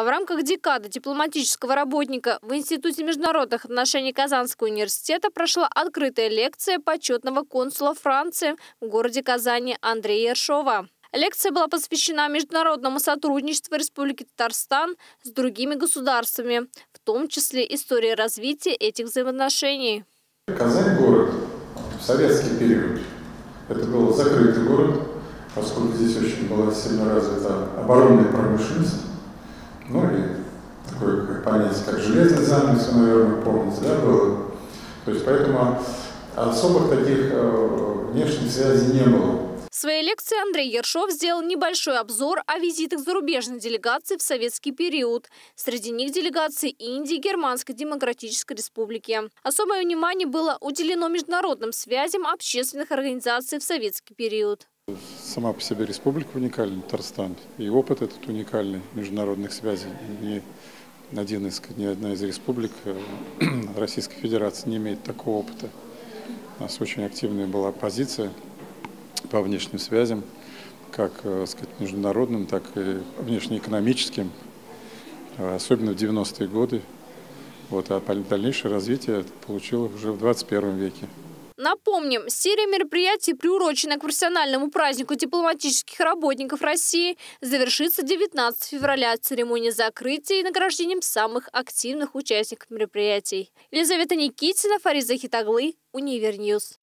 А в рамках декады дипломатического работника в Институте международных отношений Казанского университета прошла открытая лекция почетного консула Франции в городе Казани Андрея Ершова. Лекция была посвящена международному сотрудничеству Республики Татарстан с другими государствами, в том числе истории развития этих взаимоотношений. Казань – город в советский период. Это был закрытый город, поскольку здесь очень была сильно развита оборонная промышленность. Ну и такое понятие, как железный занавес, наверное, помните, да, было? То есть поэтому особых таких внешних связей не было. В своей лекции Андрей Ершов сделал небольшой обзор о визитах зарубежных делегаций в советский период. Среди них делегации Индии, Германской Демократической Республики. Особое внимание было уделено международным связям общественных организаций в советский период. Сама по себе республика уникальна, Татарстан. И опыт этот уникальный международных связей. Ни одна из республик Российской Федерации не имеет такого опыта. У нас очень активная была позиция по внешним связям, как, сказать, международным, так и внешнеэкономическим, особенно в 90-е годы. Вот, а дальнейшее развитие получило уже в 21 веке. Напомним, серия мероприятий, приуроченная к профессиональному празднику дипломатических работников России, завершится 19 февраля церемонией закрытия и награждением самых активных участников мероприятий. Елизавета Никитина, Фариза Хитоглы, Универньюз.